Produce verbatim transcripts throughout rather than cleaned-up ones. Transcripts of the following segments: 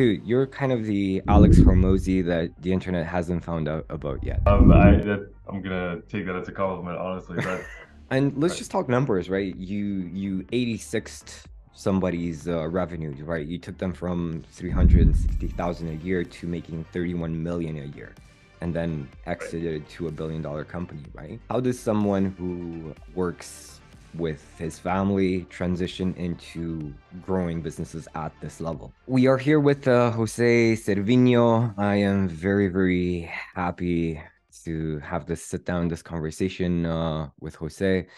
dude, you're kind of the Alex Hormozi that the internet hasn't found out about yet. Um, I, that, I'm gonna take that as a compliment, honestly. But and let's right. just talk numbers, right? You you eighty-sixed somebody's uh, revenue, right? You took them from three hundred sixty thousand a year to making thirty-one million a year, and then exited right. to a billion dollar company, right? How does someone who works with his family transition into growing businesses at this level? We are here with uh, Jose Cervino. I am very, very happy to have this sit down, this conversation uh, with Jose.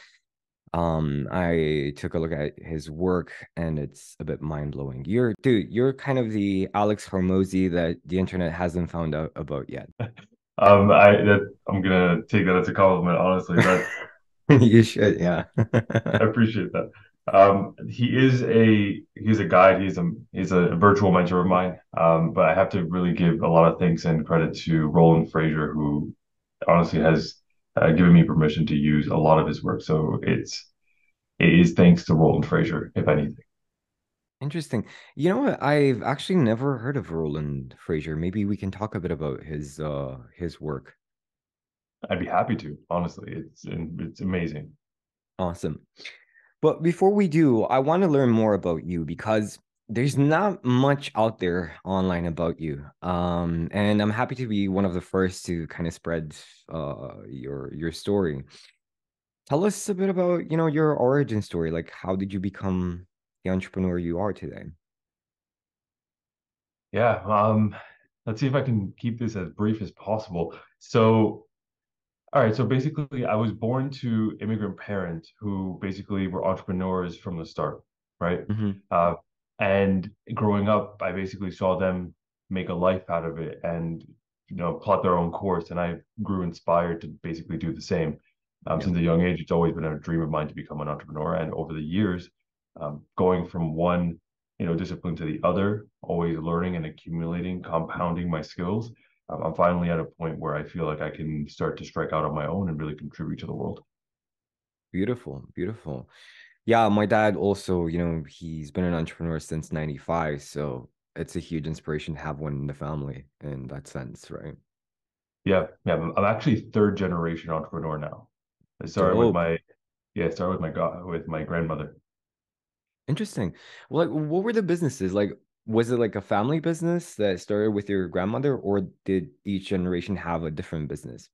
Um, I took a look at his work and it's a bit mind-blowing. You're, dude, you're kind of the Alex Hormozi that the internet hasn't found out about yet. Um, I, that, I'm gonna take that as a compliment, honestly. But you should, yeah. I appreciate that. Um, he is a he's a guide. He's a he's a virtual mentor of mine. Um, but I have to really give a lot of thanks and credit to Roland Frasier, who honestly has uh, given me permission to use a lot of his work. So it's it is thanks to Roland Frasier, if anything. Interesting. You know what? I've actually never heard of Roland Frasier. Maybe we can talk a bit about his uh, his work. I'd be happy to, honestly. It's it's amazing. Awesome. But before we do, I want to learn more about you because there's not much out there online about you. Um, and I'm happy to be one of the first to kind of spread uh, your your story. Tell us a bit about, you know, your origin story. Like, how did you become the entrepreneur you are today? Yeah. Um, let's see if I can keep this as brief as possible. So, all right, so basically I was born to immigrant parents who basically were entrepreneurs from the start, right? Mm-hmm. Uh, and growing up, I basically saw them make a life out of it and, you know, plot their own course. And I grew inspired to basically do the same. Um, yeah. Since a young age, it's always been a dream of mine to become an entrepreneur. And over the years, um, going from one, you know, discipline to the other, always learning and accumulating, compounding my skills, I'm finally at a point where I feel like I can start to strike out on my own and really contribute to the world. Beautiful, beautiful. Yeah, my dad also, you know, he's been an entrepreneur since ninety-five. So it's a huge inspiration to have one in the family in that sense, right? Yeah, yeah. I'm actually third generation entrepreneur now. I started oh. with my, yeah, I started with my god with my grandmother. Interesting. Well, like, what were the businesses like? Was it like a family business that started with your grandmother, or did each generation have a different business?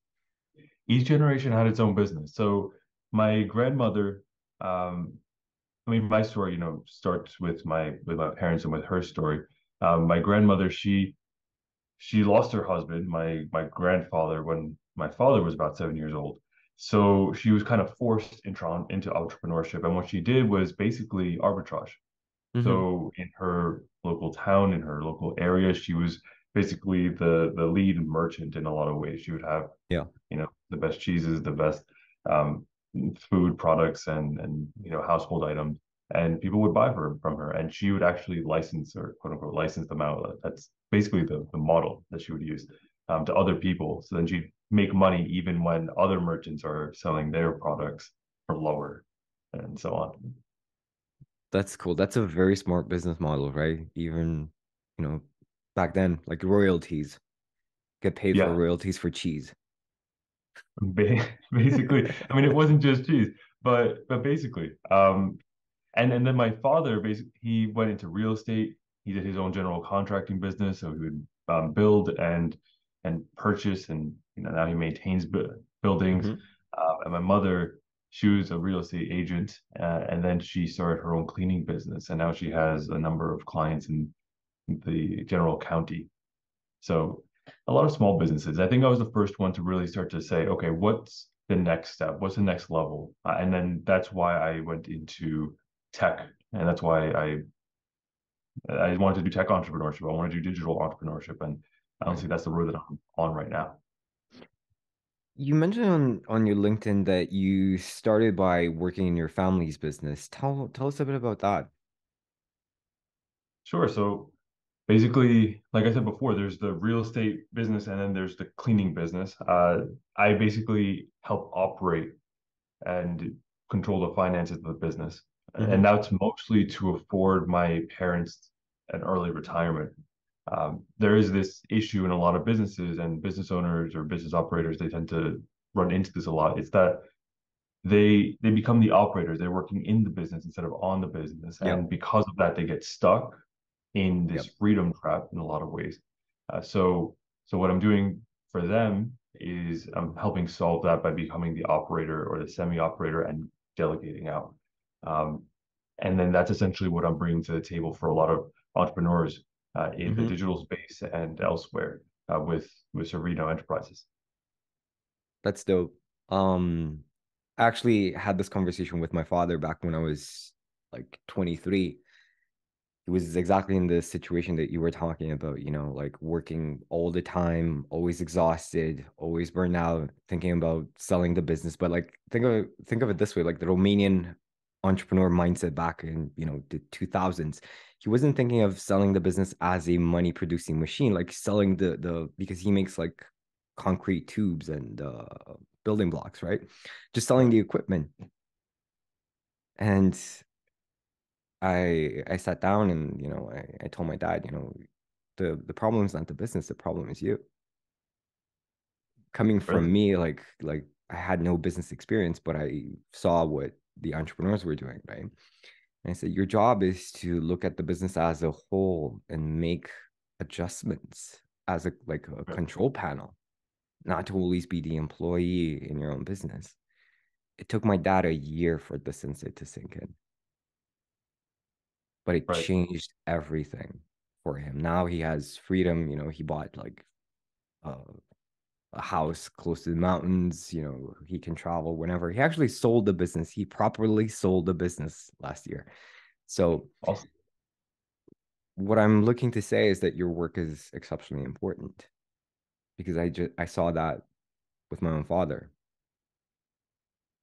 Each generation had its own business. So my grandmother, um, I mean, my story, you know, starts with my with my parents and with her story. Um, my grandmother, she she lost her husband, my my grandfather, when my father was about seven years old. So she was kind of forced into into entrepreneurship, and what she did was basically arbitrage. Mm-hmm. So in her local town, in her local area, she was basically the the lead merchant in a lot of ways. She would have, yeah, you know, the best cheeses, the best um, food products, and and you know, household items, and people would buy her from her, and she would actually license, or quote unquote license them out. That's basically the the model that she would use um, to other people. So then she'd make money even when other merchants are selling their products for lower, and so on. That's cool. That's a very smart business model, right? Even, you know, back then, like royalties, get paid yeah. for royalties for cheese. Basically, I mean, it wasn't just cheese, but but basically, um, and and then my father basically he went into real estate. He did his own general contracting business, so he would um, build and and purchase, and you know now he maintains buildings. Mm-hmm. uh, and my mother, she was a real estate agent, uh, and then she started her own cleaning business, and now she has a number of clients in the general county. So a lot of small businesses. I think I was the first one to really start to say, okay, what's the next step? What's the next level? Uh, and then that's why I went into tech, and that's why I I wanted to do tech entrepreneurship. I want to do digital entrepreneurship, and honestly, that's the road that I'm on right now. You mentioned on, on your LinkedIn that you started by working in your family's business. Tell tell us a bit about that. Sure. So basically, like I said before, there's the real estate business and then there's the cleaning business. Uh, I basically help operate and control the finances of the business. Mm-hmm. And that's mostly to afford my parents an early retirement. um, there is this issue in a lot of businesses, and business owners or business operators, they tend to run into this a lot. It's that they they become the operators. They're working in the business instead of on the business. Yep. And because of that, they get stuck in this yep. freedom trap in a lot of ways. Uh, so so what I'm doing for them is I'm helping solve that by becoming the operator or the semi-operator and delegating out. Um, and then that's essentially what I'm bringing to the table for a lot of entrepreneurs uh, in mm-hmm. the digital space and elsewhere uh, with, with Cervino Enterprises. That's dope. Um, I actually had this conversation with my father back when I was like twenty-three. It was exactly in the situation that you were talking about, you know, like working all the time, always exhausted, always burned out, thinking about selling the business. But like, think of it, think of it this way, like the Romanian entrepreneur mindset back in, you know, the two thousands, he wasn't thinking of selling the business as a money producing machine, like selling the, the, because he makes like concrete tubes and uh, building blocks, right? Just selling the equipment. And I I sat down and, you know, I, I told my dad, you know, the, the problem is not the business. The problem is you. Coming from me, like, like I had no business experience, but I saw what the entrepreneurs were doing, right? And I said, your job is to look at the business as a whole and make adjustments as a like a control panel, not to always be the employee in your own business. It took my dad a year for this insight to sink in. But it right. changed everything for him. Now he has freedom. You know, he bought like uh, a house close to the mountains. You know, he can travel whenever. He actually sold the business. He properly sold the business last year. So awesome. What I'm looking to say is that your work is exceptionally important, because I just, I saw that with my own father.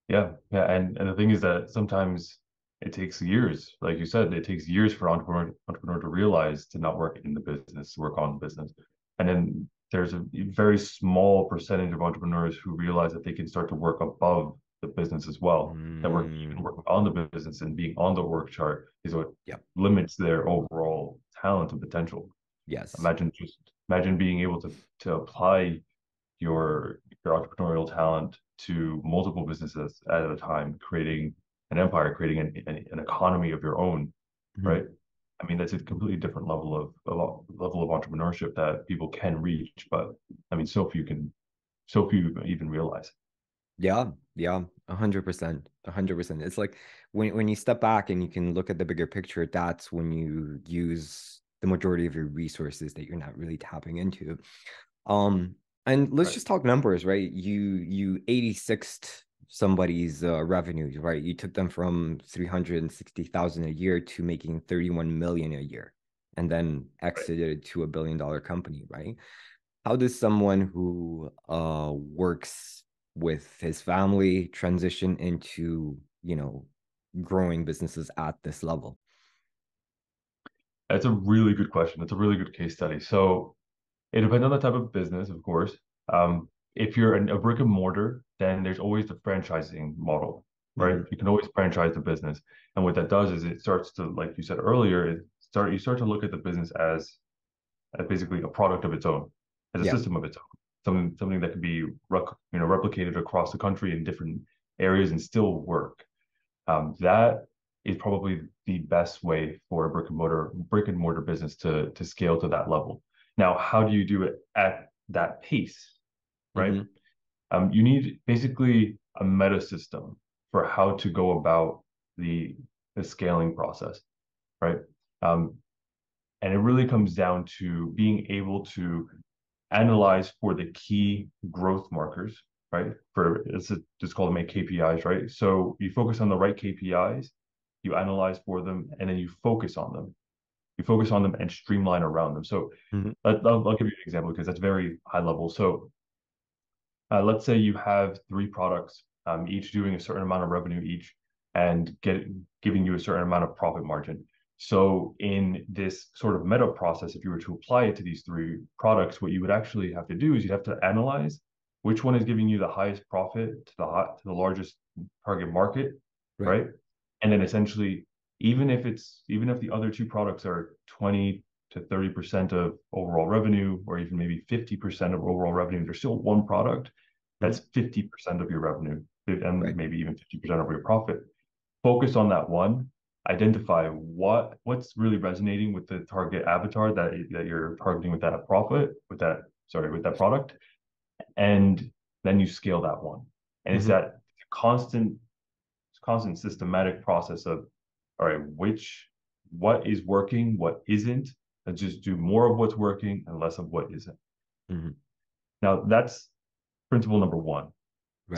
Yeah. Yeah. And, and the thing is that sometimes it takes years, like you said, it takes years for entrepreneur entrepreneur to realize to not work in the business, work on the business. And then there's a very small percentage of entrepreneurs who realize that they can start to work above the business as well. Mm. That work, even working on the business and being on the org chart is what yep. limits their overall talent and potential. Yes. Imagine just imagine being able to to apply your your entrepreneurial talent to multiple businesses at a time, creating an empire, creating an, an, an economy of your own, mm-hmm. right? I mean, that's a completely different level of, of level of entrepreneurship that people can reach, but I mean, so few can, so few even realize. Yeah, yeah, a hundred percent, a hundred percent. It's like when when you step back and you can look at the bigger picture, that's when you use the majority of your resources that you're not really tapping into. Um, and let's right. just talk numbers, right? You you eighty-sixth somebody's uh, revenues, right? You took them from three hundred sixty thousand a year to making thirty-one million a year, and then exited to a billion dollar company, right? How does someone who uh, works with his family transition into, you know, growing businesses at this level? That's a really good question. That's a really good case study. So it depends on the type of business, of course. Um, if you're an, a brick and mortar, then there's always the franchising model, right? Mm-hmm. You can always franchise the business. And what that does is it starts to, like you said earlier, it start you start to look at the business as, as basically a product of its own, as a yeah. system of its own, something, something that can be you know, replicated across the country in different areas and still work. Um, that is probably the best way for a brick and mortar, brick and mortar business to, to scale to that level. Now, how do you do it at that pace, right? Mm-hmm. Um, you need basically a meta system for how to go about the, the scaling process, right? Um, and it really comes down to being able to analyze for the key growth markers, right? For it's, a, it's called make K P Is, right? So you focus on the right K P Is, you analyze for them, and then you focus on them. You focus on them and streamline around them. So mm-hmm. let, I'll, I'll give you an example because that's very high level. So Uh, let's say you have three products, um, each doing a certain amount of revenue each and get, giving you a certain amount of profit margin. So in this sort of meta process, if you were to apply it to these three products, what you would actually have to do is you'd have to analyze which one is giving you the highest profit to the, hot, to the largest target market, right. right? And then essentially, even if it's even if the other two products are 20 to thirty percent of overall revenue, or even maybe fifty percent of overall revenue, there's still one product that's fifty percent of your revenue, and right. maybe even fifty percent of your profit. Focus on that one. Identify what what's really resonating with the target avatar that that you're targeting with that profit, with that sorry, with that product, and then you scale that one. And mm-hmm. it's that constant, constant systematic process of, all right, which what is working, what isn't, and just do more of what's working and less of what isn't. Mm-hmm. Now that's principle number one, right.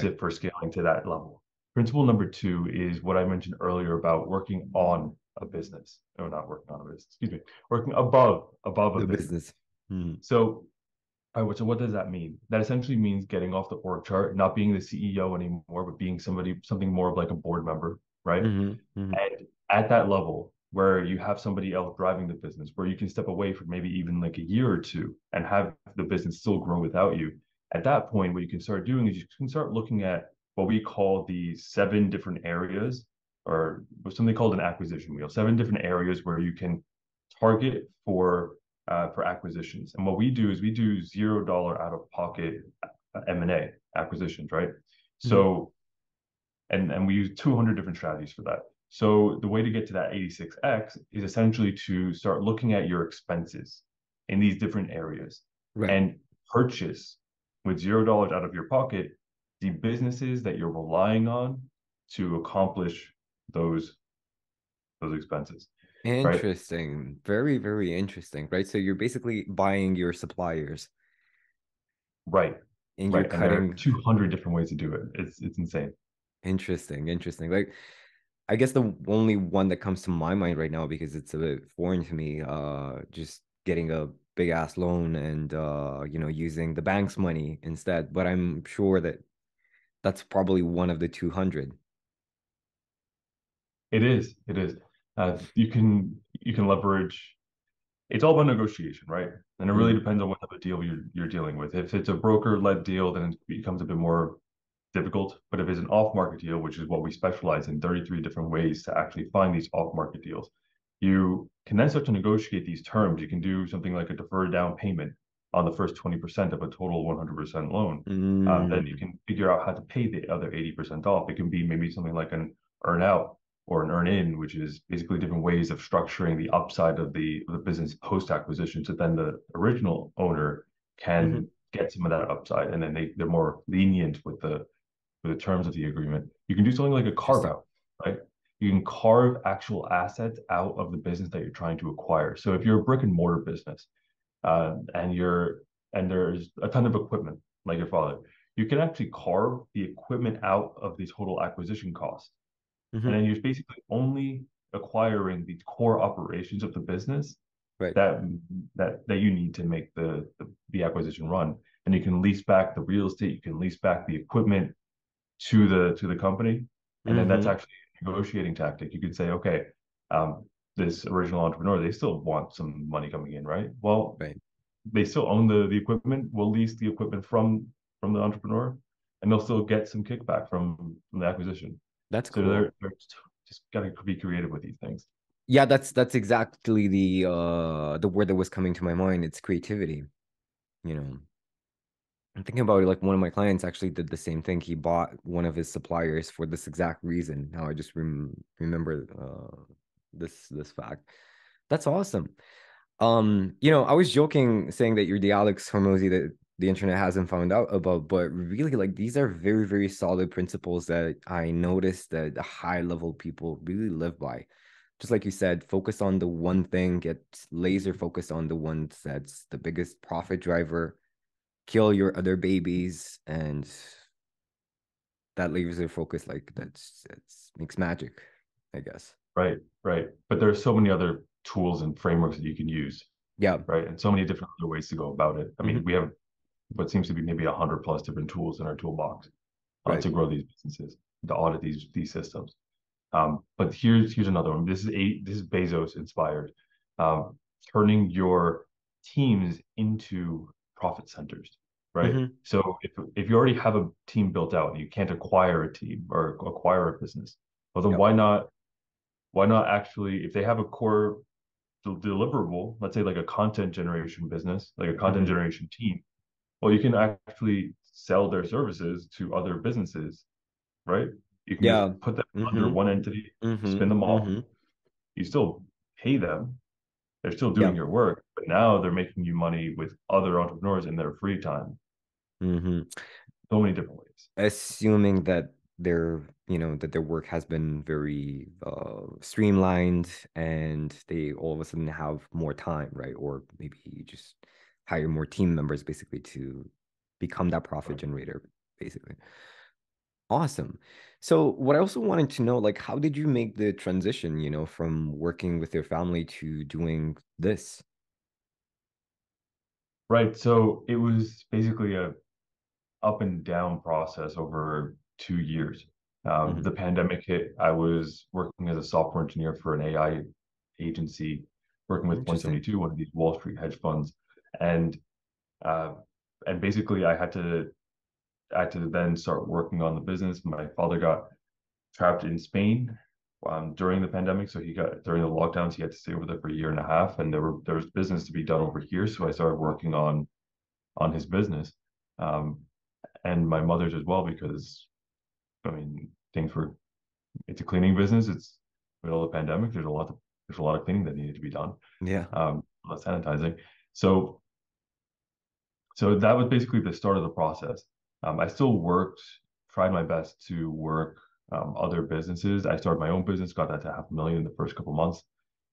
That's it for scaling to that level. Principle number two is what I mentioned earlier about working on a business. No, not working on a business, excuse me, working above, above a the business. business. Mm-hmm. So, all right, so what does that mean? That essentially means getting off the org chart, not being the C E O anymore, but being somebody, something more of like a board member, right? Mm-hmm. Mm-hmm. And at that level where you have somebody else driving the business, where you can step away for maybe even like a year or two and have the business still grow without you. At that point, what you can start doing is you can start looking at what we call the seven different areas, or something called an acquisition wheel, seven different areas where you can target for uh, for acquisitions. And what we do is we do zero dollar out-of-pocket M and A acquisitions, right? Mm-hmm. So, and, and we use two hundred different strategies for that. So the way to get to that eighty-six X is essentially to start looking at your expenses in these different areas, right. and purchase with zero dollars out of your pocket the businesses that you're relying on to accomplish those those expenses. Interesting. Right? Very, very interesting, right? So you're basically buying your suppliers. Right. And right. you're cutting and there are two hundred different ways to do it. It's it's insane. Interesting, interesting. Like I guess the only one that comes to my mind right now, because it's a bit foreign to me, uh, just getting a big ass loan and, uh, you know, using the bank's money instead. But I'm sure that that's probably one of the two hundred. It is. It is. Uh, you can you can leverage. It's all about negotiation, right? And it really depends on what type of deal you're, you're dealing with. If it's a broker-led deal, then it becomes a bit more difficult. But if it's an off-market deal, which is what we specialize in, thirty-three different ways to actually find these off-market deals, you can then start to negotiate these terms. You can do something like a deferred down payment on the first twenty percent of a total one hundred percent loan. Mm. Um, then you can figure out how to pay the other eighty percent off. It can be maybe something like an earn out or an earn in, which is basically different ways of structuring the upside of the, of the business post-acquisition. So then the original owner can mm-hmm. get some of that upside, and then they, they're more lenient with the, with the terms of the agreement. You can do something like a carve out, right? You can carve actual assets out of the business that you're trying to acquire. So if you're a brick and mortar business uh, and you're and there's a ton of equipment, like your father, you can actually carve the equipment out of the total acquisition cost. Mm-hmm. And then you're basically only acquiring the core operations of the business right. that that that you need to make the, the the acquisition run. And you can lease back the real estate, you can lease back the equipment to the to the company, and mm-hmm. then that's actually negotiating tactic. You could say, okay, um, this original entrepreneur, they still want some money coming in, right? Well, right. they still own the, the equipment. We'll lease the equipment from from the entrepreneur, and they'll still get some kickback from, from the acquisition. That's cool. So they're, they're just, just got to be creative with these things. Yeah, that's that's exactly the uh, the word that was coming to my mind. It's creativity. You know, I'm thinking about it, like one of my clients actually did the same thing. He bought one of his suppliers for this exact reason. Now I just rem remember uh, this this fact. That's awesome. Um, you know, I was joking saying that you're the Alex Hormozi that the internet hasn't found out about, but really, like, these are very, very solid principles that I noticed that the high level people really live by. Just like you said, focus on the one thing, get laser focused on the one that's the biggest profit driver. Kill your other babies, and that leaves their focus. Like that's it's makes magic, I guess. Right, right. But there are so many other tools and frameworks that you can use. Yeah. Right, and so many different other ways to go about it. I mean, mm-hmm. we have what seems to be maybe a hundred plus different tools in our toolbox uh, right. to grow these businesses, to audit these these systems. Um, but here's here's another one. This is a this is Bezos inspired, um, turning your teams into profit centers, right? Mm-hmm. So if, if you already have a team built out and you can't acquire a team or acquire a business, well then yep. why not why not actually, if they have a core deliverable, let's say like a content generation business, like a content mm-hmm. generation team, well, you can actually sell their services to other businesses, right? You can yeah. put them mm-hmm. under one entity, mm-hmm. spin them off. Mm-hmm. You still pay them. They're still doing yeah. your work, but now they're making you money with other entrepreneurs in their free time. Mm-hmm. So many different ways. Assuming that their, you know, that their work has been very uh, streamlined and they all of a sudden have more time, right? Or maybe you just hire more team members basically to become that profit right. generator, basically. Awesome. So what I also wanted to know, like, how did you make the transition, you know, from working with your family to doing this? Right. So it was basically a up and down process over two years. Um, mm-hmm. The pandemic hit. I was working as a software engineer for an A I agency, working with one seventy-two, one of these Wall Street hedge funds. And uh, and basically I had to I had to then start working on the business. My father got trapped in Spain um, during the pandemic. So he got, during the lockdowns, he had to stay over there for a year and a half. And there were there was business to be done over here. So I started working on on his business um, and my mother's as well, because, I mean, things were, it's a cleaning business. It's middle of the pandemic. There's a lot of, there's a lot of cleaning that needed to be done. Yeah. Um, a lot of sanitizing. So, so that was basically the start of the process. Um, I still worked, tried my best to work um, other businesses. I started my own business, got that to half a million in the first couple months.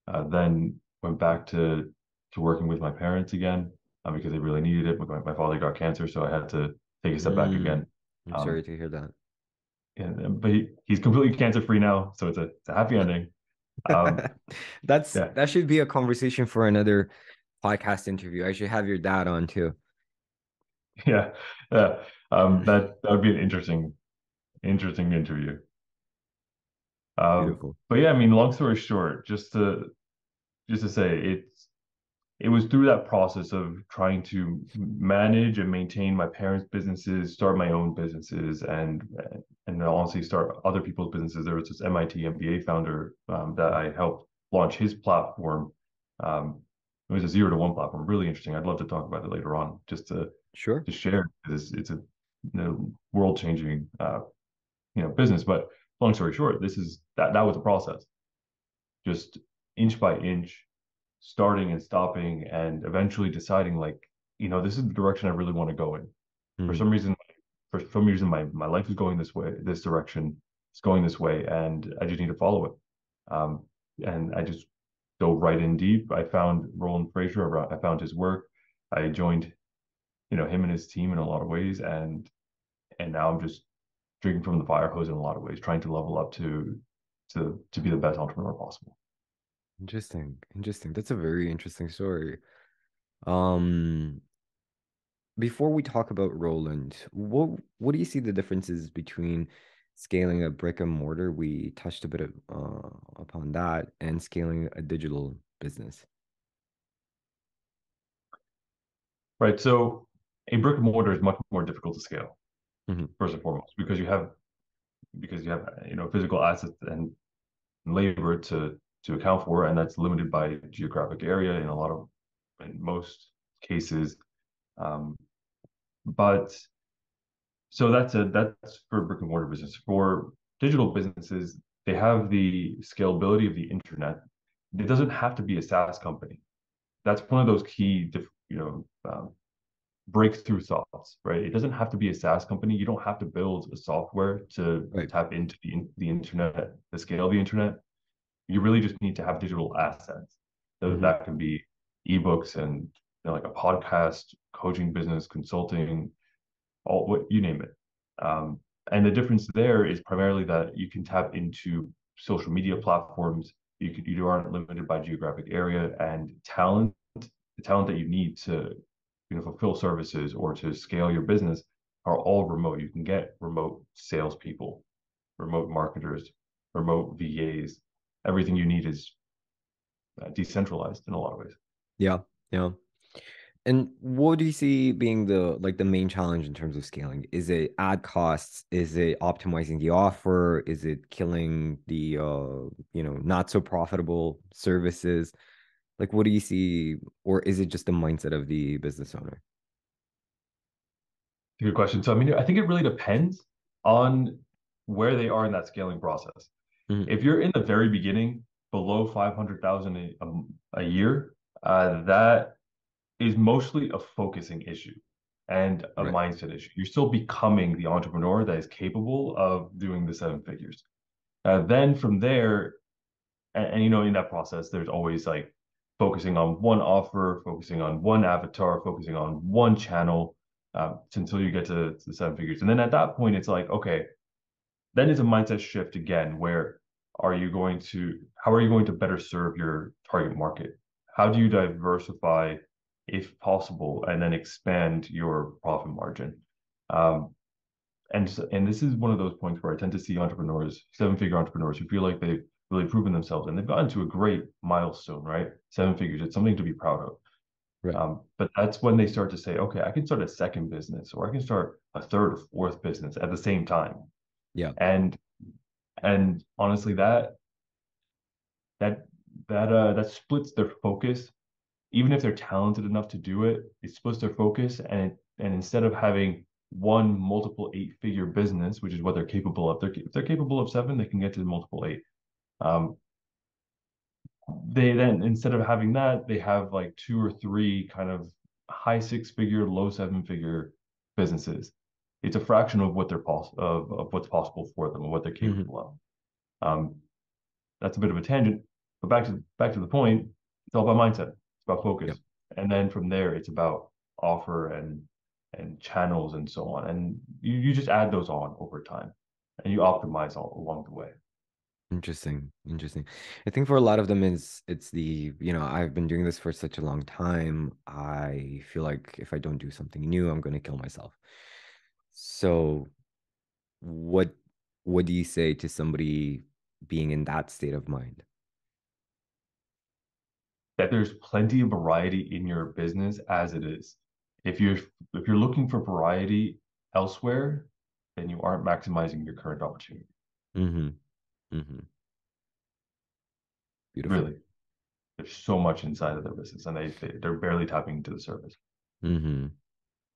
Uh, then went back to to working with my parents again uh, because they really needed it. My, my father got cancer, so I had to take a step mm. back again. I'm um, sorry to hear that. And, but he, he's completely cancer free now, so it's a it's a happy ending. Um, That's yeah. that should be a conversation for another podcast interview. I should have your dad on too. Yeah. Yeah. Um, that, that would be an interesting, interesting interview. Um, Beautiful. But yeah, I mean, long story short, just to, just to say it's, it was through that process of trying to manage and maintain my parents' businesses, start my own businesses, and, and honestly start other people's businesses. There was this M I T M B A founder um, that I helped launch his platform. Um, it was a zero to one platform. Really interesting. I'd love to talk about it later on just to, sure. to share this. It's a you know, world-changing, uh, you know, business. But long story short, this is that that was the process. Just inch by inch, starting and stopping, and eventually deciding, like, you know, this is the direction I really want to go in. Mm-hmm. For some reason, for some reason, my my life is going this way, this direction. It's going this way, and I just need to follow it. Um, and I just go right in deep. I found Roland Frasier. I found his work. I joined. You know, him and his team in a lot of ways, and and now I'm just drinking from the fire hose in a lot of ways, trying to level up to to to be the best entrepreneur possible. Interesting, interesting. That's a very interesting story. Um, before we talk about Roland, what what do you see the differences between scaling a brick and mortar? We touched a bit of, uh, upon that, and scaling a digital business. Right, so. A brick and mortar is much more difficult to scale, mm-hmm. first and foremost, because you have because you have you know physical assets and labor to to account for, and that's limited by geographic area in a lot of in most cases. Um, but so that's a that's for brick and mortar business. For digital businesses, they have the scalability of the internet. It doesn't have to be a SaaS company. That's one of those key you know. Um, breakthrough thoughts, right? It doesn't have to be a SaaS company. You don't have to build a software to right. tap into the, the internet, the scale of the internet. You really just need to have digital assets. So mm-hmm. that can be ebooks and you know, like a podcast, coaching business, consulting, all what you name it. Um, and the difference there is primarily that you can tap into social media platforms. You can, you aren't limited by geographic area and talent, the talent that you need to you know, fulfill services or to scale your business are all remote. You can get remote salespeople, remote marketers, remote V As. Everything you need is decentralized in a lot of ways. Yeah, yeah. And what do you see being the like the main challenge in terms of scaling? Is it ad costs? Is it optimizing the offer? Is it killing the uh, you know not so profitable services? Like, what do you see, or is it just the mindset of the business owner? Good question. So, I mean, I think it really depends on where they are in that scaling process. Mm-hmm. If you're in the very beginning, below five hundred thousand a, a year, uh, that is mostly a focusing issue and a right. mindset issue. You're still becoming the entrepreneur that is capable of doing the seven figures. Uh, then from there, and, and you know, in that process, there's always like focusing on one offer, focusing on one avatar, focusing on one channel uh, until you get to, to the seven figures. And then at that point, it's like, okay, then it's a mindset shift again, where are you going to, how are you going to better serve your target market? How do you diversify if possible, and then expand your profit margin? Um, and, and this is one of those points where I tend to see entrepreneurs, seven-figure entrepreneurs, who feel like they've really proven themselves and they've gotten to a great milestone, right? Seven figures, it's something to be proud of. Right. Um, but that's when they start to say, okay, I can start a second business, or I can start a third or fourth business at the same time. Yeah. And, and honestly, that, that, that, uh, that splits their focus. Even if they're talented enough to do it, it splits their focus. And it, and instead of having one multiple eight-figure business, which is what they're capable of, they're, if they're capable of seven, they can get to the multiple eight. Um, they then, instead of having that, they have like two or three kind of high six-figure, low seven-figure businesses. It's a fraction of what they're pos- of, of what's possible for them and what they're capable mm-hmm. of. Um, that's a bit of a tangent, but back to back to the point. It's all about mindset. About focus. Yep. And then from there, it's about offer and and channels and so on. And you, you just add those on over time and you optimize all along the way. Interesting. Interesting. I think for a lot of them is it's the, you know, I've been doing this for such a long time. I feel like if I don't do something new, I'm going to kill myself. So what what do you say to somebody being in that state of mind? That there's plenty of variety in your business as it is. If you're if you're looking for variety elsewhere, then you aren't maximizing your current opportunity. Mm-hmm. Mm-hmm. Beautiful. Really, there's so much inside of their business, and they, they they're barely tapping into the surface. Mm-hmm.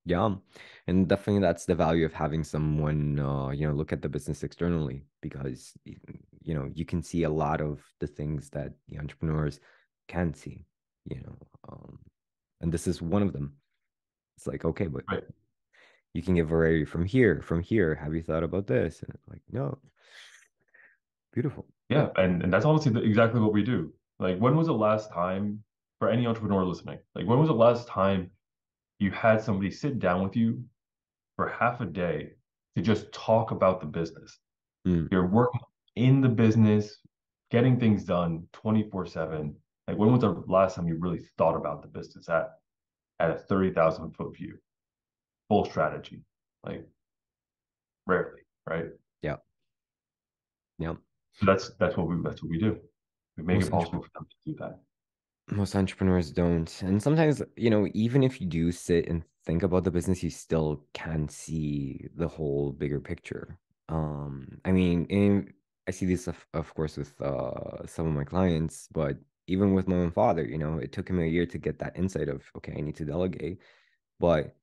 Yeah, and definitely that's the value of having someone uh, you know, look at the business externally, because you know you can see a lot of the things that the entrepreneurs can see, you know, um, and this is one of them. It's like, okay, but right. you can get variety from here, from here. Have you thought about this? And it's like, no. Beautiful. Yeah, and, and that's honestly the, exactly what we do. Like, when was the last time, for any entrepreneur listening, like when was the last time you had somebody sit down with you for half a day to just talk about the business? Mm. You're working in the business, getting things done twenty-four seven. Like, when was the last time you really thought about the business at, at a thirty thousand foot view? Full strategy. Like, rarely, right? Yeah. Yeah. So that's that's what we that's what we do. We make it possible for them to do that. Most entrepreneurs don't. And sometimes, you know, even if you do sit and think about the business, you still can see the whole bigger picture. Um, I mean, in, I see this, of, of course, with uh, some of my clients, but even with my own father, you know, it took him a year to get that insight of, okay, I need to delegate. But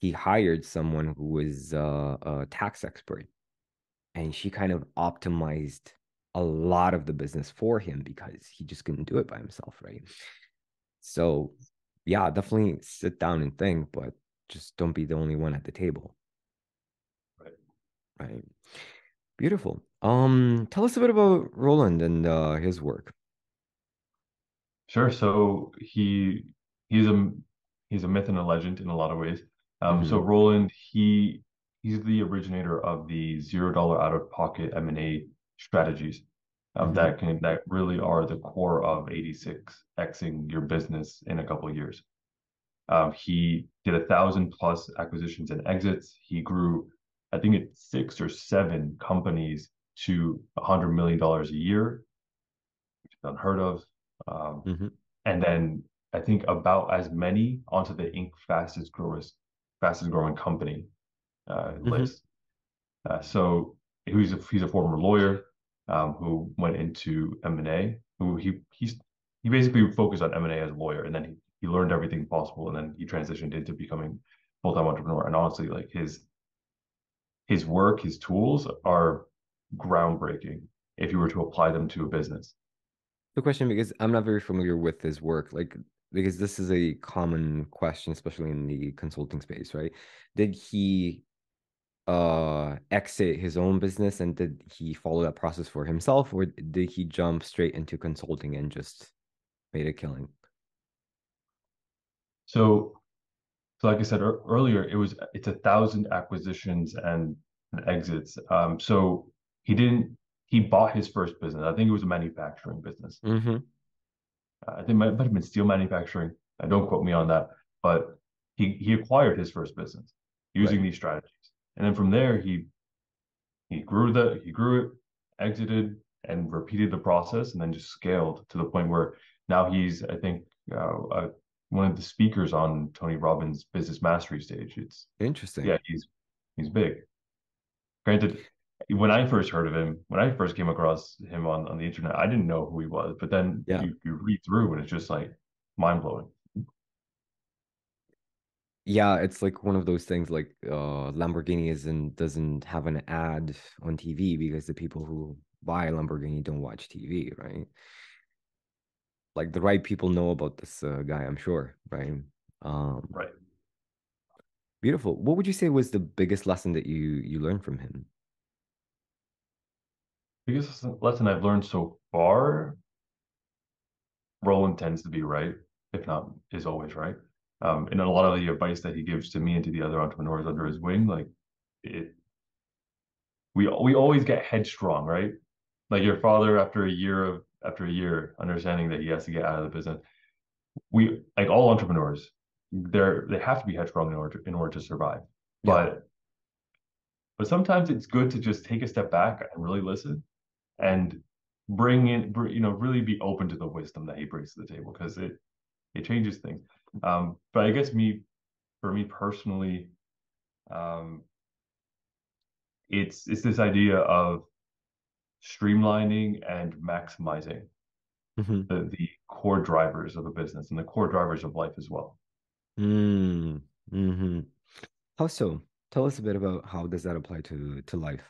he hired someone who was uh, a tax expert, and she kind of optimized a lot of the business for him because he just couldn't do it by himself, right? So yeah, definitely sit down and think, but just don't be the only one at the table. Right. Right. Beautiful. Um, tell us a bit about Roland and uh, his work. Sure. So he he's a he's a myth and a legend in a lot of ways. Um, mm-hmm. So Roland, he he's the originator of the zero dollar out of pocket M and A strategies um, mm-hmm. that can that really are the core of eighty-six Xing your business in a couple of years. Um, he did a thousand plus acquisitions and exits. He grew, I think it's six or seven companies to a hundred million dollars a year, which is unheard of. Um, mm-hmm. And then I think about as many onto the Incorporated fastest growers, fastest growing company uh, mm-hmm. list. Uh, so he's a, he's a former lawyer um, who went into M and A. Who he he's he basically focused on M and A as a lawyer, and then he, he learned everything possible, and then he transitioned into becoming a full-time entrepreneur. And honestly, like his his work, his tools are groundbreaking if you were to apply them to a business. The question, because I'm not very familiar with his work, like because this is a common question, especially in the consulting space, right? Did he uh exit his own business, and did he follow that process for himself, or did he jump straight into consulting and just made a killing? So, so like I said earlier, it was it's a thousand acquisitions and, and exits. Um, so he didn't he bought his first business. I think it was a manufacturing business. Mm-hmm. I think it might, it might have been steel manufacturing. I don't quote me on that, but he he acquired his first business using right. these strategies. And then from there, he he grew the he grew it, exited, and repeated the process, and then just scaled to the point where now he's, I think, uh, uh, one of the speakers on Tony Robbins' Business Mastery stage. It's interesting. Yeah, he's he's big. Granted, when I first heard of him, when I first came across him on, on the internet, I didn't know who he was. But then yeah. you, you read through, and it's just like mind blowing. Yeah, it's like one of those things like uh, Lamborghini isn't, doesn't have an ad on T V because the people who buy Lamborghini don't watch T V, right? Like the right people know about this uh, guy, I'm sure, right? Um, right. Beautiful. What would you say was the biggest lesson that you, you learned from him? Biggest lesson I've learned so far, Roland tends to be right, if not is always right. Um, and a lot of the advice that he gives to me and to the other entrepreneurs under his wing, like it, we we always get headstrong, right? Like your father, after a year of after a year, understanding that he has to get out of the business. We like all entrepreneurs, they're they have to be headstrong in order to, in order to survive. Yeah. But but sometimes it's good to just take a step back and really listen, and bring in you know really be open to the wisdom that he brings to the table, because it it changes things. Um, but I guess me, for me personally, um, it's it's this idea of streamlining and maximizing mm-hmm. the, the core drivers of a business and the core drivers of life as well. Mm-hmm. How so? Tell us a bit about how does that apply to to life?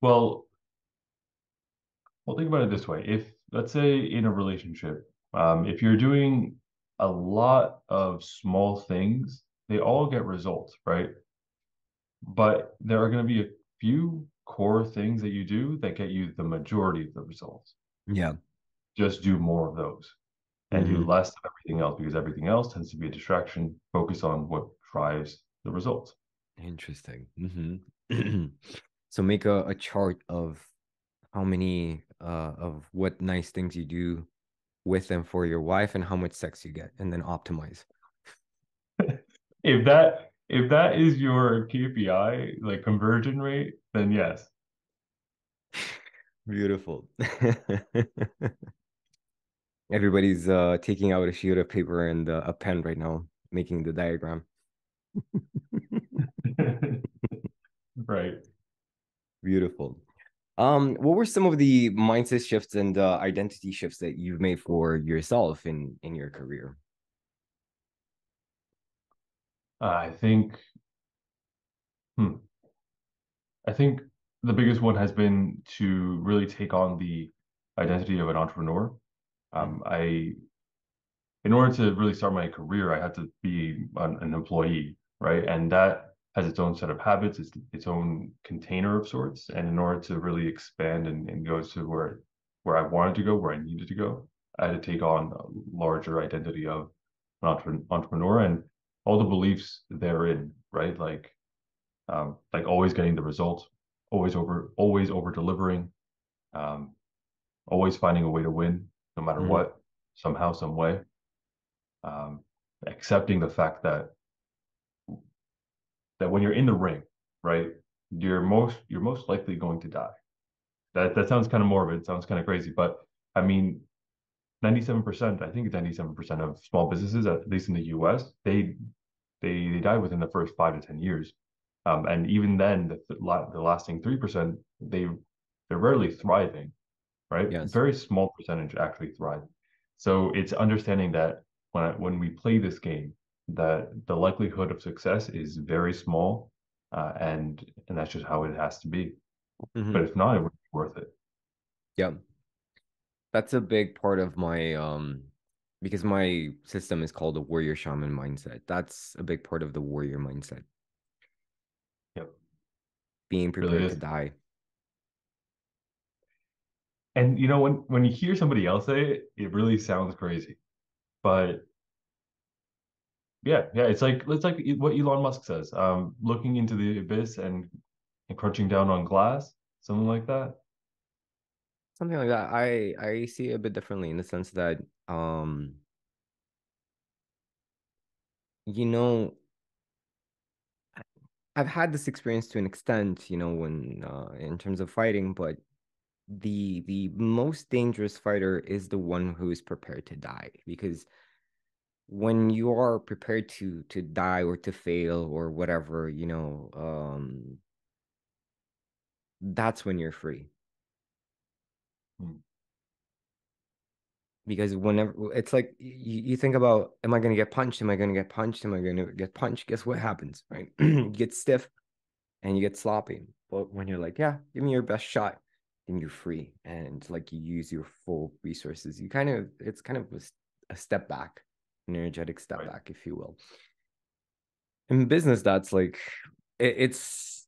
Well, well, think about it this way: if let's say in a relationship. Um, if you're doing a lot of small things, they all get results, right? But there are going to be a few core things that you do that get you the majority of the results. Yeah. Just do more of those and mm-hmm. do less of everything else, because everything else tends to be a distraction. Focus on what drives the results. Interesting. Mm-hmm. So make a, a chart of how many uh, of what nice things you do with them for your wife and how much sex you get, and then optimize. If that if that is your K P I, like conversion rate, then yes. Beautiful. Everybody's uh, taking out a sheet of paper and uh, a pen right now, making the diagram. Right. Beautiful. Um, what were some of the mindset shifts and uh, identity shifts that you've made for yourself in, in your career? Uh, I think, hmm, I think the biggest one has been to really take on the identity of an entrepreneur. Um, I, in order to really start my career, I had to be an, an employee, right? And that has its own set of habits, its its own container of sorts. And in order to really expand and, and go to where where I wanted to go, where I needed to go, I had to take on a larger identity of an entre- entrepreneur and all the beliefs therein, right? Like, um, like always getting the result, always over, always over delivering, um, always finding a way to win, no matter mm-hmm. what, somehow, some way. Um, accepting the fact that that when you're in the ring, right, you're most you're most likely going to die. That that sounds kind of morbid, it sounds kind of crazy, but I mean, ninety-seven percent, I think ninety-seven percent of small businesses, at least in the U S, they they they die within the first five to ten years, um, and even then, the the lasting three percent, they they're rarely thriving. right? Yes. Very small percentage actually thrive. So it's understanding that when I, when we play this game, that the likelihood of success is very small, uh, and and that's just how it has to be. Mm-hmm. But if not, it would be worth it. Yeah, that's a big part of my um, because my system is called the Warrior Shaman Mindset. That's a big part of the warrior mindset. Yep, being prepared really to die. And you know, when when you hear somebody else say it, it really sounds crazy, but yeah, yeah, it's like it's like what Elon Musk says: um, looking into the abyss and, and crunching down on glass, something like that. Something like that. I I see it a bit differently in the sense that um, you know, I've had this experience to an extent, you know, when uh, in terms of fighting, but the the most dangerous fighter is the one who is prepared to die, because when you are prepared to to die or to fail or whatever, you know, um that's when you're free. Hmm. Because whenever it's like you, you think about, am I going to get punched? Am I going to get punched? Am I going to get punched? Guess what happens, right? You get stiff and you get sloppy. But when you're like, yeah, give me your best shot, then you're free, and like you use your full resources. You kind of, it's kind of a, a step back, an energetic step right. back, if you will. In business, that's like, it, it's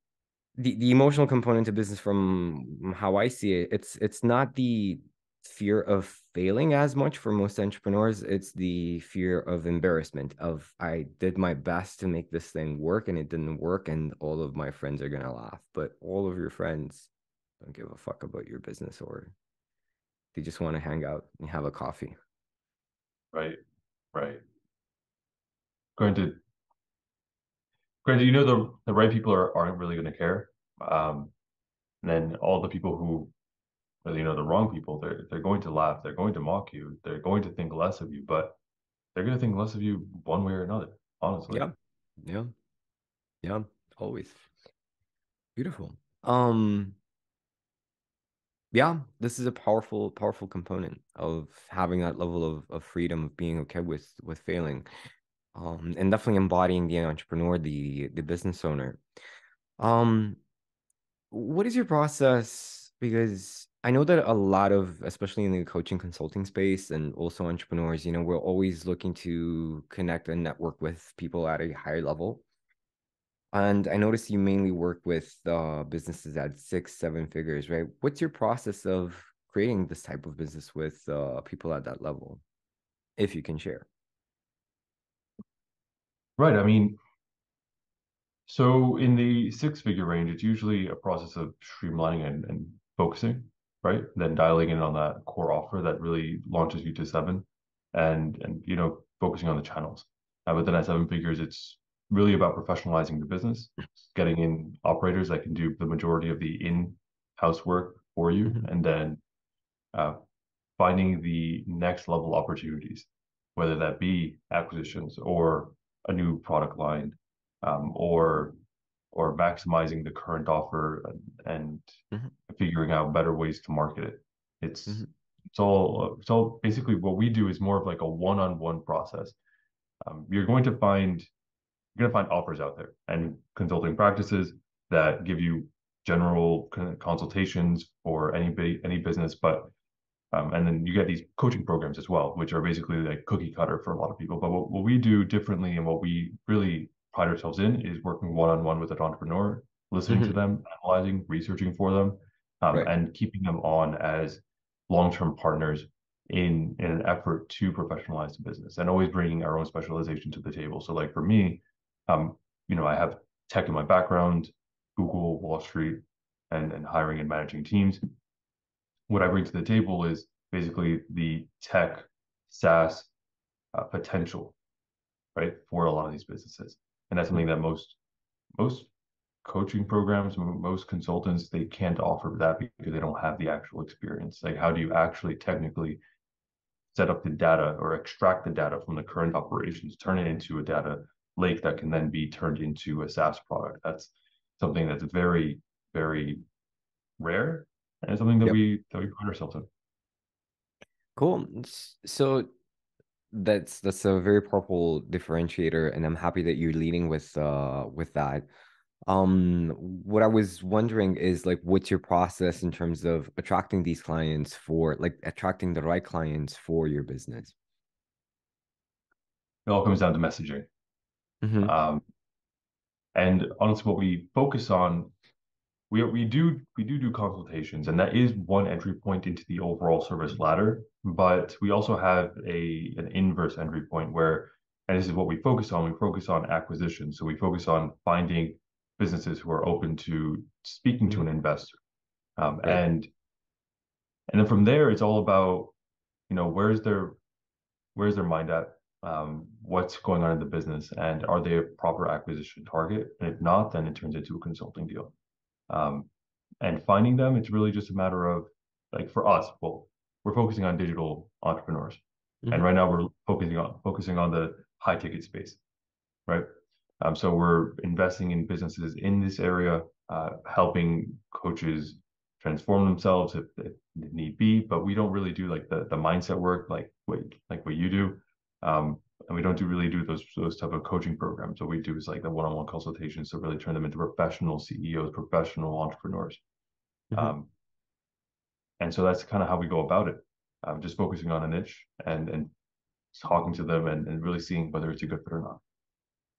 the, the emotional component to business from how I see it. It's, it's not the fear of failing as much for most entrepreneurs. It's the fear of embarrassment of, I did my best to make this thing work and it didn't work, and all of my friends are going to laugh. But all of your friends don't give a fuck about your business, or they just want to hang out and have a coffee. Right, right. Granted, granted, you know, the, the right people are, aren't really going to care. Um, and then all the people who, you know, the wrong people, they're, they're going to laugh. They're going to mock you. They're going to think less of you, but they're going to think less of you one way or another, honestly. Yeah, yeah, yeah, always. Beautiful. Um. Yeah, this is a powerful, powerful component of having that level of, of freedom, of being okay with with failing, um, and definitely embodying the entrepreneur, the the business owner. Um, what is your process? Because I know that a lot of, especially in the coaching consulting space, and also entrepreneurs, you know, we're always looking to connect and network with people at a higher level. And I noticed you mainly work with uh, businesses at six, seven figures, right? What's your process of creating this type of business with uh, people at that level, if you can share? Right. I mean, so in the six-figure range, it's usually a process of streamlining and, and focusing, right? Then dialing in on that core offer that really launches you to seven, and, and you know, focusing on the channels. Uh, but then at seven figures, it's really about professionalizing the business, getting in operators that can do the majority of the in-house work for you, mm-hmm. and then uh, finding the next level opportunities, whether that be acquisitions or a new product line, um, or or maximizing the current offer and, and mm-hmm. figuring out better ways to market it. It's mm-hmm. it's all it's all basically what we do is more of like a one-on-one process. Um, you're going to find. You're going to find offers out there and consulting practices that give you general consultations for anybody, any business. But um, and then you get these coaching programs as well, which are basically like cookie cutter for a lot of people. But what, what we do differently and what we really pride ourselves in is working one-on-one with an entrepreneur, listening mm-hmm. to them, analyzing, researching for them, um, right. and keeping them on as long-term partners in, in an effort to professionalize the business, and always bringing our own specialization to the table. So like for me, Um, you know, I have tech in my background, Google, Wall Street, and, and hiring and managing teams. What I bring to the table is basically the tech SaaS uh, potential, right, for a lot of these businesses. And that's something that most most coaching programs, most consultants, they can't offer that because they don't have the actual experience. Like, how do you actually technically set up the data or extract the data from the current operations, turn it into a data lake that can then be turned into a SaaS product? That's something that's very, very rare And it's something that yep. we that we pride ourselves in. Cool. So that's that's a very powerful differentiator, and I'm happy that you're leading with uh with that. Um, what I was wondering is, like, what's your process in terms of attracting these clients for, like, attracting the right clients for your business? It all comes down to messaging. Mm-hmm. Um, and honestly, what we focus on, we we do we do do consultations, and that is one entry point into the overall service ladder. But we also have a an inverse entry point where, and this is what we focus on. We focus on acquisition. So we focus on finding businesses who are open to speaking to an investor, um, right. and and then from there, it's all about, you know, where's their where's their mind at. Um, what's going on in the business, and are they a proper acquisition target? And if not, then it turns into a consulting deal. Um, and finding them, it's really just a matter of, like, for us, well, we're focusing on digital entrepreneurs, mm-hmm. and right now we're focusing on focusing on the high ticket space, right? Um, so we're investing in businesses in this area, uh, helping coaches transform themselves if, if need be. But we don't really do, like, the the mindset work, like what like what you do. Um, and we don't do really do those those type of coaching programs. What we do is, like, the one-on-one consultations to really turn them into professional C E Os, professional entrepreneurs. Mm-hmm. Um, and so that's kind of how we go about it. Um, just focusing on a niche and and talking to them and, and really seeing whether it's a good fit or not.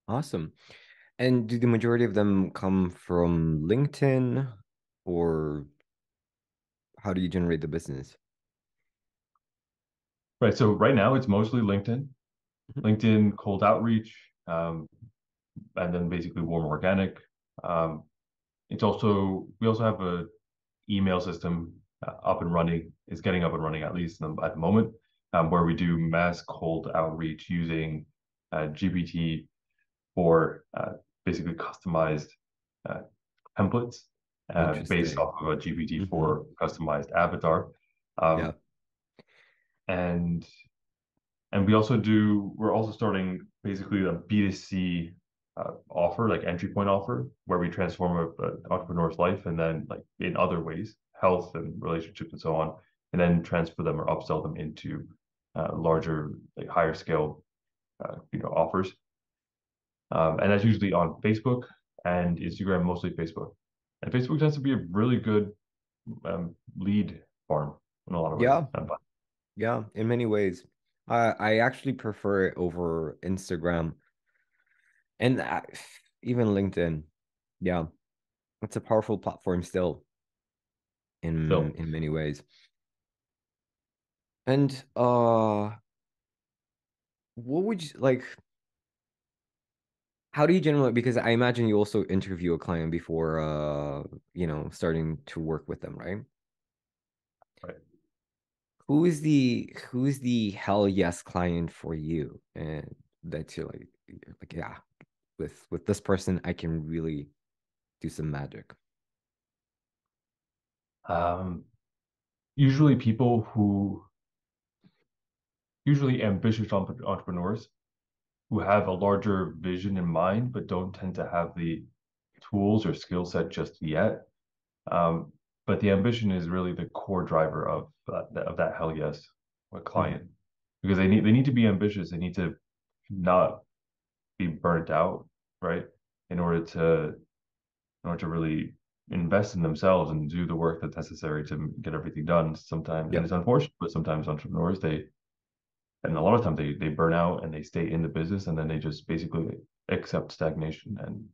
Awesome. And do the majority of them come from LinkedIn, or how do you generate the business? Right. So right now it's mostly LinkedIn, LinkedIn cold outreach, um, and then basically warm organic. Um, it's also, we also have a email system uh, up and running. It's getting up and running, at least in the, at the moment, um, where we do mass cold outreach using uh, G P T for uh, basically customized uh, templates uh, based off of a G P T four mm-hmm. customized avatar. Um, yeah. And and we also do, we're also starting basically a B two C uh, offer, like entry point offer, where we transform an entrepreneur's life, and then, like, in other ways, health and relationships and so on, and then transfer them or upsell them into uh, larger, like, higher scale, uh, you know, offers. Um, and that's usually on Facebook and Instagram, mostly Facebook. And Facebook tends to be a really good um, lead farm in a lot of yeah. ways. Yeah, in many ways. Uh, I actually prefer it over Instagram and uh, even LinkedIn. Yeah, it's a powerful platform still in, still. in many ways. And uh, what would you, like, how do you generally, because I imagine you also interview a client before, uh, you know, starting to work with them, right? Who is the who's the hell yes client for you, and that you're like you're like yeah, with with this person I can really do some magic? Um, usually people who usually ambitious entrepreneurs who have a larger vision in mind but don't tend to have the tools or skill set just yet. Um, But the ambition is really the core driver of that, of that hell yes client, mm-hmm. because they need they need to be ambitious. They need to not be burnt out, right? In order to in order to really invest in themselves and do the work that's necessary to get everything done. Sometimes, yeah. and it's unfortunate, but sometimes entrepreneurs they and a lot of times they they burn out and they stay in the business, and then they just basically accept stagnation. And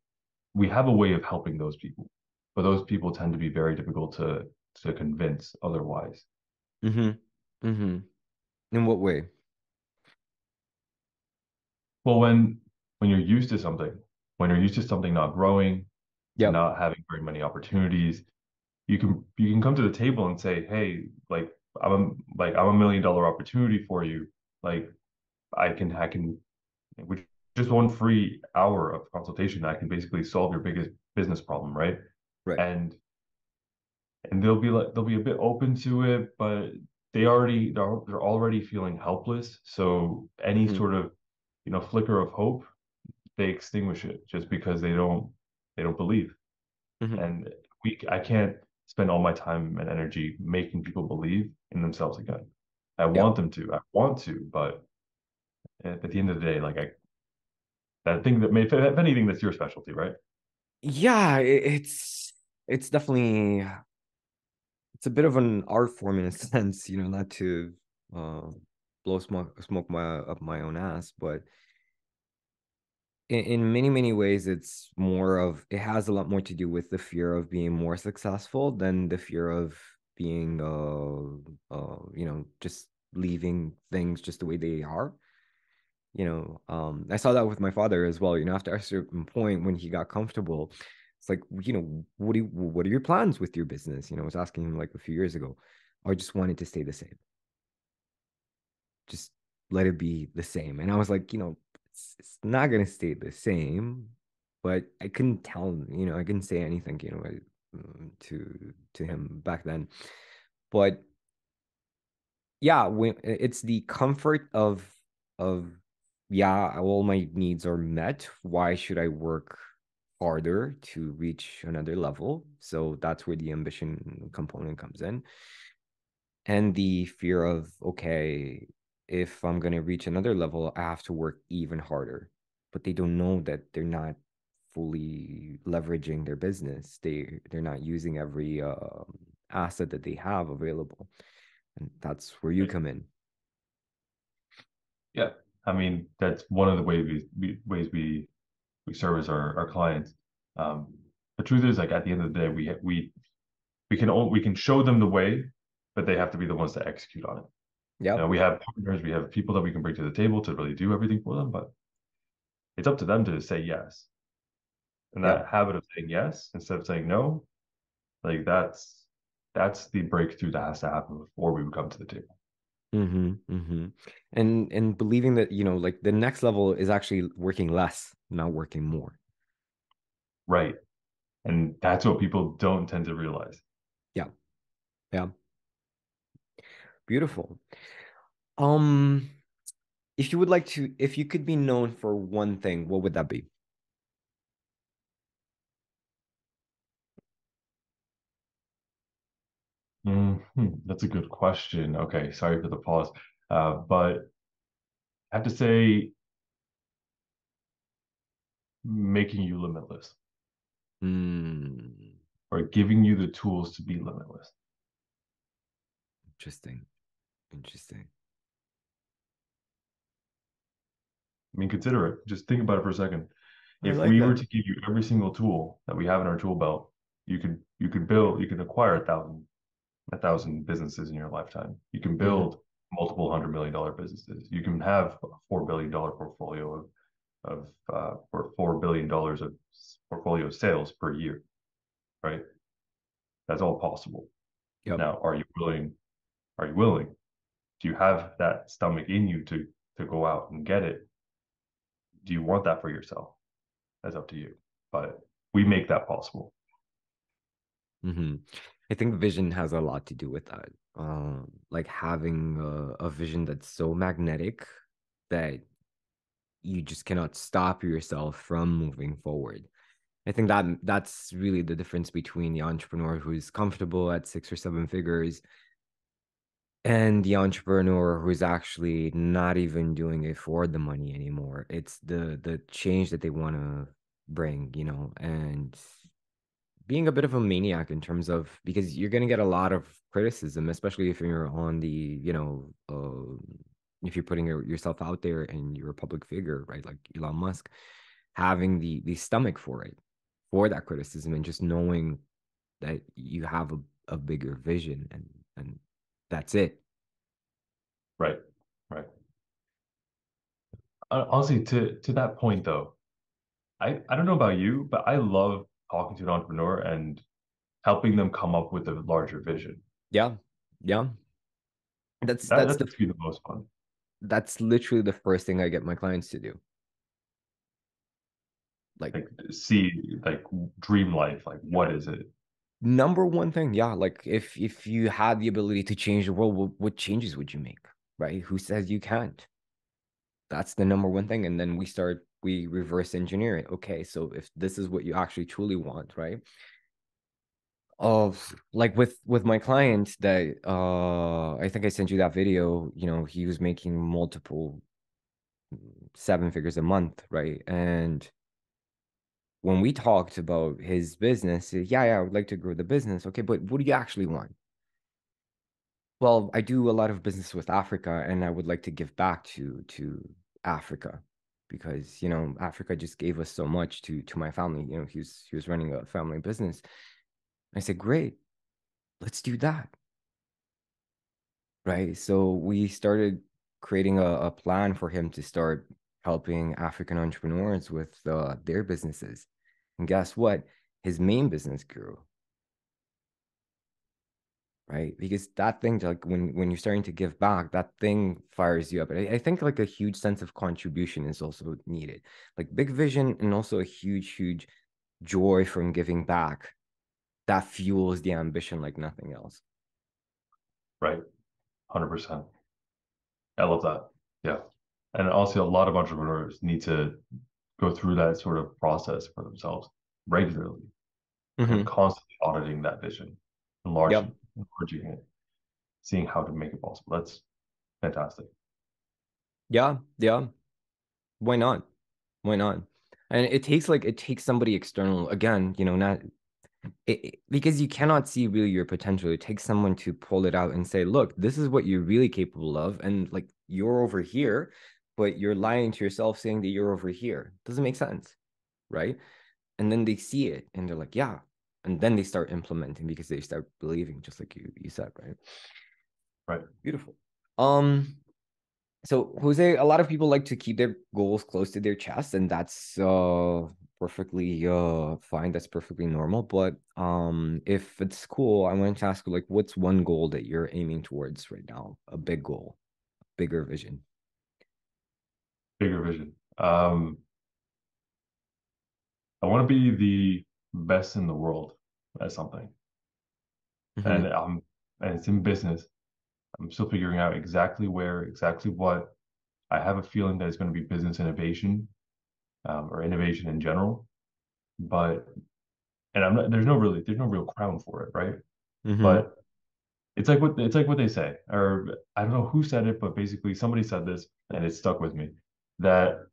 we have a way of helping those people. But those people tend to be very difficult to to convince otherwise. Mm-hmm. Mm-hmm. In what way? Well, when when you're used to something, when you're used to something not growing, yep. not having very many opportunities, you can you can come to the table and say, hey, like I'm a, like I'm a million dollar opportunity for you. Like I can I can with just one free hour of consultation, I can basically solve your biggest business problem, right? Right. And and they'll be like they'll be a bit open to it, but they already they're, they're already feeling helpless. So any mm-hmm. sort of you know flicker of hope, they extinguish it just because they don't they don't believe. Mm-hmm. And we I can't spend all my time and energy making people believe in themselves again. I yeah. want them to, I want to, but at, at the end of the day, like I, that thing that may, if anything, that's your specialty, right? Yeah, it's, it's definitely, it's a bit of an art form in a sense, you know, not to uh, blow smoke, smoke my, up my own ass, but in, in many, many ways, it's more of, it has a lot more to do with the fear of being more successful than the fear of being, uh, uh, you know, just leaving things just the way they are. You know, um, I saw that with my father as well. You know, after a certain point when he got comfortable, it's like, you know, what do you, what are your plans with your business? You know, I was asking him like a few years ago, I just wanted to stay the same. Just let it be the same. And I was like, you know, it's, it's not going to stay the same, but I couldn't tell, you know, I couldn't say anything, you know, to, to him back then. But yeah, when, it's the comfort of, of, yeah, all my needs are met. Why should I work harder to reach another level? So that's where the ambition component comes in. And the fear of, okay, if I'm going to reach another level, I have to work even harder. But they don't know that they're not fully leveraging their business. They, they're not using every uh, asset that they have available. And that's where you come in. Yeah. I mean, that's one of the ways we, we ways we we service our, our clients. Um, the truth is, like at the end of the day, we we we can all, we can show them the way, but they have to be the ones to execute on it. Yeah, you know, we have partners, we have people that we can bring to the table to really do everything for them, but it's up to them to say yes. And that yeah. habit of saying yes instead of saying no, like that's that's the breakthrough that has to happen before we would come to the table. Mm-hmm, mm-hmm. And and believing that, you know, like the next level is actually working less, not working more. Right. And that's what people don't tend to realize. Yeah. Yeah. Beautiful. Um, if you would like to, if you could be known for one thing, what would that be? Mm-hmm. That's a good question. Okay, sorry for the pause, uh, but I have to say, making you limitless, mm. or giving you the tools to be limitless. Interesting, interesting. I mean, consider it. Just think about it for a second. I if like we that. were to give you every single tool that we have in our tool belt, you could you could build, you could acquire a thousand. a thousand businesses in your lifetime. You can build mm-hmm. multiple hundred million dollar businesses. You can have a four billion dollar portfolio of of uh, or four billion dollars of portfolio sales per year, right? That's all possible. Yep. Now, are you willing? Are you willing? Do you have that stomach in you to to go out and get it? Do you want that for yourself? That's up to you. But we make that possible. Mm-hmm. I think vision has a lot to do with that. Uh, like having a, a vision that's so magnetic that you just cannot stop yourself from moving forward. I think that that's really the difference between the entrepreneur who's comfortable at six or seven figures and the entrepreneur who's actually not even doing it for the money anymore. It's the the change that they want to bring, you know, and being a bit of a maniac in terms of, because you're going to get a lot of criticism, especially if you're on the, you know, uh, if you're putting yourself out there and you're a public figure, right? Like Elon Musk, having the the stomach for it, for that criticism, and just knowing that you have a, a bigger vision and, and that's it. Right. Right. Honestly, to, to that point though, I, I don't know about you, but I love talking to an entrepreneur and helping them come up with a larger vision. Yeah. Yeah. That's, that, that's, that's the, the most fun. That's literally the first thing I get my clients to do. Like, like see, like dream life, like what is it? Number one thing. Yeah. Like if, if you had the ability to change the world, what, what changes would you make? Right. Who says you can't? That's the number one thing. And then we start, we reverse engineer it. Okay, so if this is what you actually truly want, right? of like with with my client that uh I think I sent you that video, you know, he was making multiple seven figures a month, right? And when we talked about his business, yeah, yeah, I would like to grow the business. Okay, but what do you actually want? Well, I do a lot of business with Africa, and I would like to give back to to Africa, because, you know, Africa just gave us so much to to my family. You know, he was he was running a family business. I said, great, let's do that, right? So we started creating a, a plan for him to start helping African entrepreneurs with uh, their businesses. And guess what? His main business grew, right? Because that thing, like when, when you're starting to give back, that thing fires you up. And I, I think like a huge sense of contribution is also needed, like big vision, and also a huge, huge joy from giving back. That fuels the ambition like nothing else. Right. one hundred percent. I love that. Yeah. And also a lot of entrepreneurs need to go through that sort of process for themselves regularly, mm-hmm. and constantly auditing that vision, enlarging, yep. enlarging it, seeing how to make it possible. That's fantastic. Yeah. Yeah. Why not? Why not? And it takes like, it takes somebody external again, you know, not, It, because you cannot see really your potential. It takes someone to pull it out and say, look, this is what you're really capable of. And like, you're over here, but you're lying to yourself saying that you're over here. Doesn't make sense, right? And then they see it and they're like, yeah. And then they start implementing because they start believing, just like you, you said, right? Right. Beautiful. Um. So Jose, a lot of people like to keep their goals close to their chest, and that's uh, perfectly uh, fine. That's perfectly normal. But um, if it's cool, I wanted to ask you, like, what's one goal that you're aiming towards right now? A big goal, bigger vision. Bigger vision. Um, I want to be the best in the world at something. Mm-hmm. And um, and it's in business. I'm still figuring out exactly where, exactly what. I have a feeling that it's going to be business innovation, um, or innovation in general, but, and I'm not, there's no really, there's no real crown for it. Right. Mm-hmm. But it's like what, it's like what they say, or I don't know who said it, but basically somebody said this and it stuck with me, that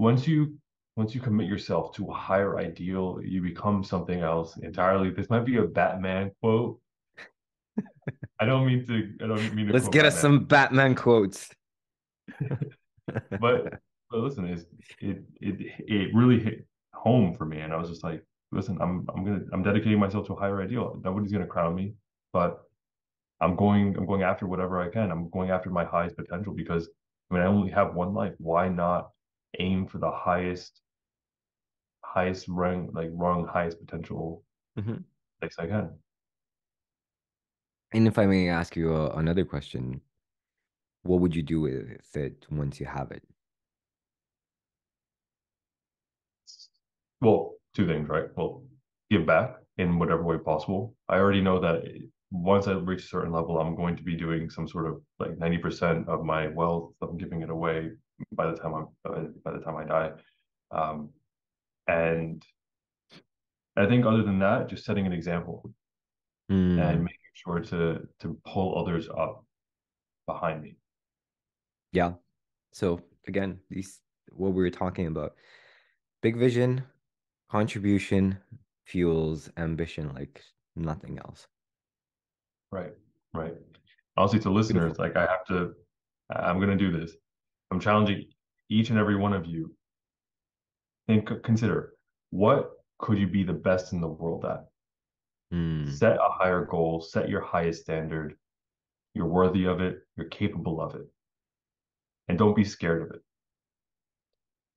once you, once you commit yourself to a higher ideal, you become something else entirely. This might be a Batman quote. I don't mean to. I don't mean to. Let's get us Batman. some Batman quotes. but, but listen, it's, it it it really hit home for me, and I was just like, listen, I'm I'm gonna I'm dedicating myself to a higher ideal. Nobody's gonna crown me, but I'm going I'm going after whatever I can. I'm going after my highest potential, because I mean I only have one life. Why not aim for the highest, highest rung like rung highest potential mm-hmm. place I can. And if I may ask you uh, another question, what would you do with it once you have it? Well, two things, right? Well, give back in whatever way possible. I already know that once I reach a certain level, I'm going to be doing some sort of like ninety percent of my wealth. I'm giving it away by the time I'm by the time I die, um, and I think other than that, just setting an example mm. and making sure to to pull others up behind me. Yeah. So again, these what we were talking about. Big vision, contribution fuels ambition like nothing else. Right. Right. Also to listeners, Beautiful. like I have to I'm gonna do this. I'm challenging each and every one of you. Think consider what could you be the best in the world at? Mm. Set a higher goal, set your highest standard. You're worthy of it. You're capable of it. And don't be scared of it.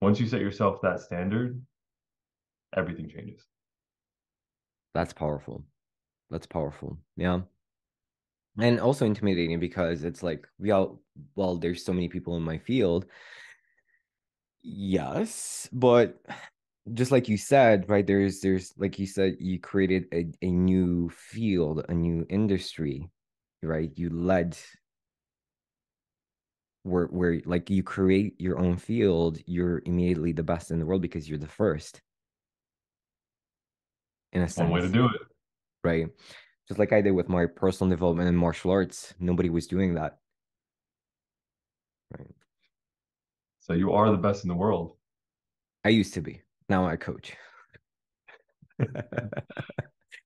Once you set yourself that standard, everything changes. That's powerful. That's powerful. Yeah. And also intimidating, because it's like, we all, well, there's so many people in my field. Yes, but just like you said, right, there's, there's, like you said, you created a, a new field, a new industry, right? You led where, where like you create your own field, you're immediately the best in the world because you're the first. In a sense. One way to do it. right? Just like I did with my personal development and martial arts, nobody was doing that. Right. So you are the best in the world. I used to be. Now I coach.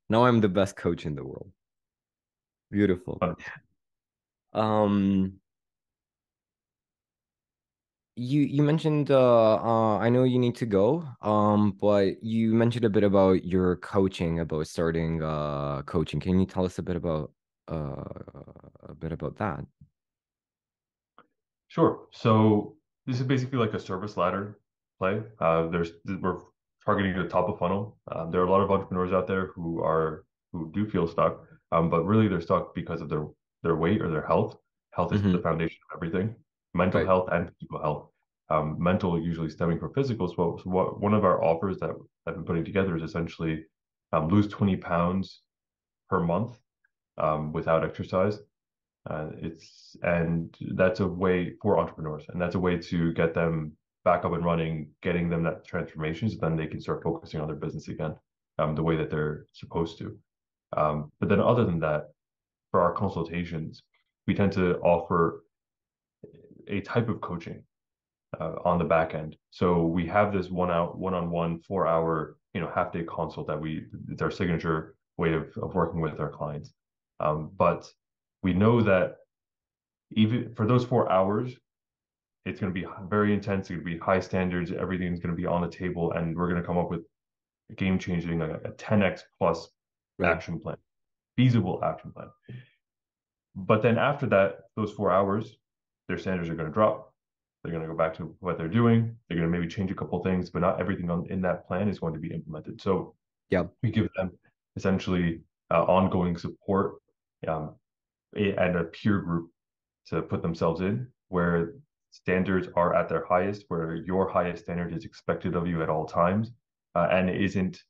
Now I'm the best coach in the world. Beautiful. Oh. Um, you you mentioned, uh, uh, I know you need to go, um, but you mentioned a bit about your coaching, about starting uh, coaching. Can you tell us a bit about uh, a bit about that? Sure. So this is basically like a service ladder play. Uh, there's we're targeting the top of funnel. Uh, there are a lot of entrepreneurs out there who are who do feel stuck, um, but really they're stuck because of their their weight or their health. Health is mm-hmm. the foundation of everything. Mental right. health and physical health. Um, mental usually stemming from physical. So, so what, one of our offers that I've been putting together is essentially um, lose twenty pounds per month um, without exercise. Uh, it's and that's a way for entrepreneurs, and that's a way to get them back up and running, getting them that transformation, so then they can start focusing on their business again, um, the way that they're supposed to. Um, but then, other than that, for our consultations, we tend to offer a type of coaching uh, on the back end. So we have this one out, one-on-one, four-hour, you know, half-day consult that we it's our signature way of of working with our clients, um, but. We know that even for those four hours, it's going to be very intense. It's going to be high standards. Everything's going to be on the table, and we're going to come up with a game-changing, a, a ten X plus right. action plan, feasible action plan. But then after that, those four hours, their standards are going to drop. They're going to go back to what they're doing. They're going to maybe change a couple things, but not everything on, in that plan is going to be implemented. So yeah, we give them essentially uh, ongoing support. Um, and a peer group to put themselves in, where standards are at their highest, where your highest standard is expected of you at all times, uh, and it isn't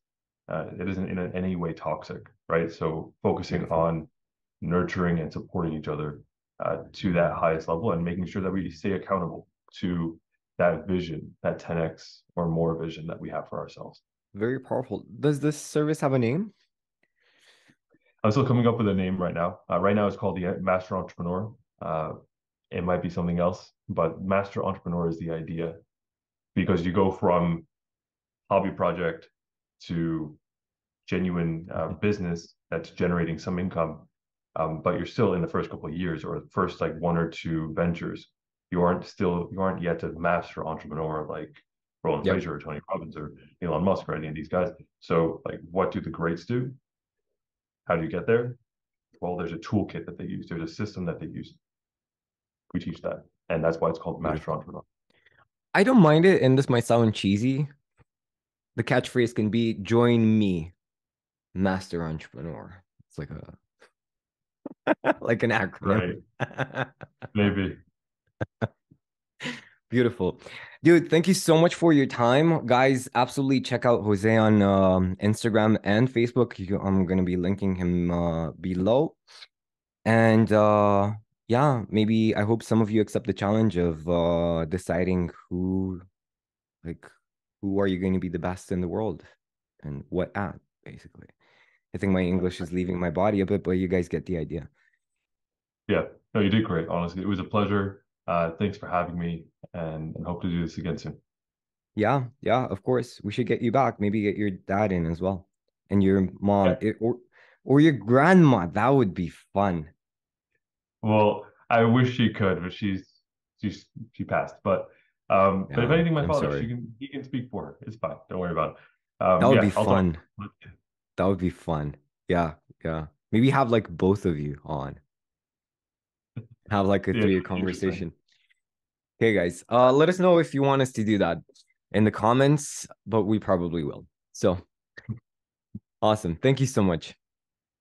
uh, it isn't in any way toxic, right? So focusing on nurturing and supporting each other uh, to that highest level, and making sure that we stay accountable to that vision, that ten X or more vision that we have for ourselves. Very powerful. Does this service have a name? I'm still coming up with a name right now. Uh, right now, it's called the Master Entrepreneur. Uh, it might be something else, but Master Entrepreneur is the idea, because you go from hobby project to genuine uh, business that's generating some income, um, but you're still in the first couple of years, or the first like one or two ventures. You aren't still you aren't yet a master entrepreneur like Roland Frasier yep. or Tony Robbins or Elon Musk or any of these guys. So, like, what do the greats do? How do you get there? Well, there's a toolkit that they use. There's a system that they use. We teach that. And that's why it's called Master Entrepreneur. I don't mind it. And this might sound cheesy. The catchphrase can be, join me, Master Entrepreneur. It's like a, like an acronym. Right. Maybe. Beautiful. Dude, thank you so much for your time. Guys, absolutely check out Jose on um, Instagram and Facebook. You, I'm going to be linking him uh, below. And uh, yeah, maybe I hope some of you accept the challenge of uh, deciding who, like, who are you going to be the best in the world and what at, basically. I think my English is leaving my body a bit, but you guys get the idea. Yeah, no, you did great, honestly. It was a pleasure. Uh, thanks for having me, and, and hope to do this again soon. Yeah, yeah, of course. We should get you back. Maybe get your dad in as well, and your mom, yeah. it, or or your grandma. That would be fun. Well, I wish she could, but she's she's she passed. But um, yeah, but if anything, my I'm father, sorry. she can he can speak for her. It's fine. Don't worry about it. Um, that would yeah, be I'll fun. Talk. That would be fun. Yeah, yeah. Maybe have like both of you on. Have like a yeah, three-year conversation. Okay, guys, uh, let us know if you want us to do that in the comments, but we probably will. So awesome. Thank you so much.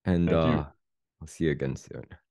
And uh, I'll see you again soon.